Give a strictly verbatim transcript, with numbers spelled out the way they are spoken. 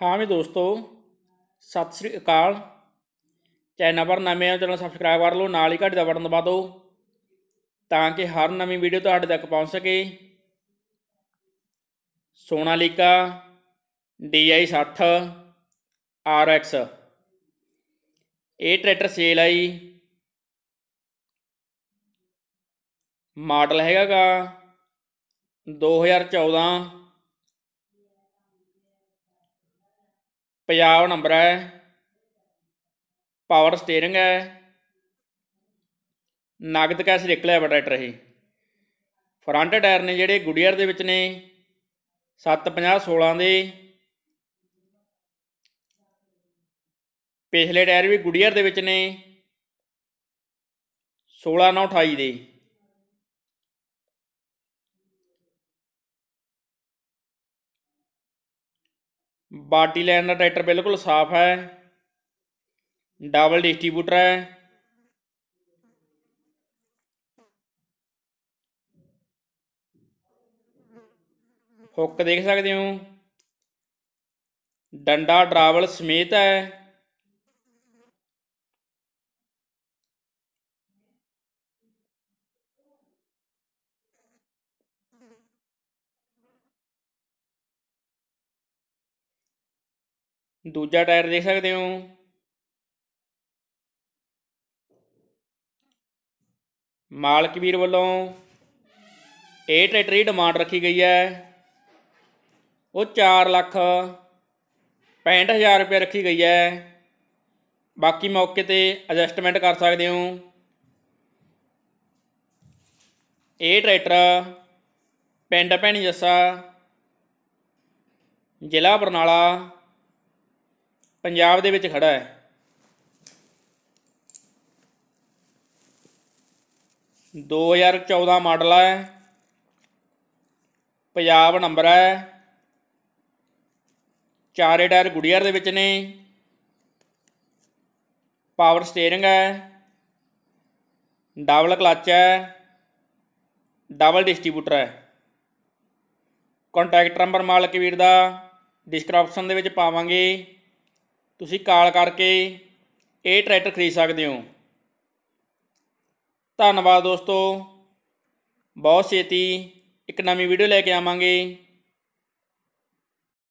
हाँ मैं दोस्तों सत श्री अकाल। चैनल पर नवे हो चैनल सबसक्राइब कर लो, नाल ही घंटे का बटन दबा दो ताकि हर नवी वीडियो तुहाडे तक पहुँच सके। सोनालिका डी आई साठ आर एक्स ये ट्रैक्टर सेल आई, मॉडल हैगा गा दो हज़ार चौदह, पंजाब नंबर है, पावर स्टेयरिंग है, नगद कैश निकलिया वा ट्रैक्टर। ये फ्रंट टायर ने जोड़े गुडियर दे विच ने सत्त पाँ सोलह के, पिछले टायर भी गुडियर दे विच ने सोलह नौ अठाई के। बाटी लैन का ट्रैक्टर बिल्कुल साफ है, डबल डिस्ट्रीब्यूटर है, हुक देख सकते हो, डंडा ड्रावल समेत है, दूजा टायर देख सकते हो, मालक वीर वालों ये ट्रैक्टर की डिमांड रखी गई है वो चार लाख पैंठ हज़ार रुपये रखी गई है। बाकी मौके पर एडजस्टमेंट कर सकते हो। ये ट्रैक्टर पिंड भैनी जस्सा, जिला बरनाला, पंजाब दे विच खड़ा है। दो हज़ार चौदह मॉडल है, पंजाब नंबर है, चारे टायर गुडियर दे विच ने, पावर स्टेयरिंग है, डबल क्लच है, डबल डिस्ट्रीब्यूटर है। कॉन्टैक्ट नंबर मालक वीर दा डिस्क्रिप्शन दे विच पावांगे, तुसी कॉल करके ये ट्रैक्टर खरीद सकते हो। धन्यवाद दोस्तों, बहुत छेती एक नवी वीडियो लेके आवांगे।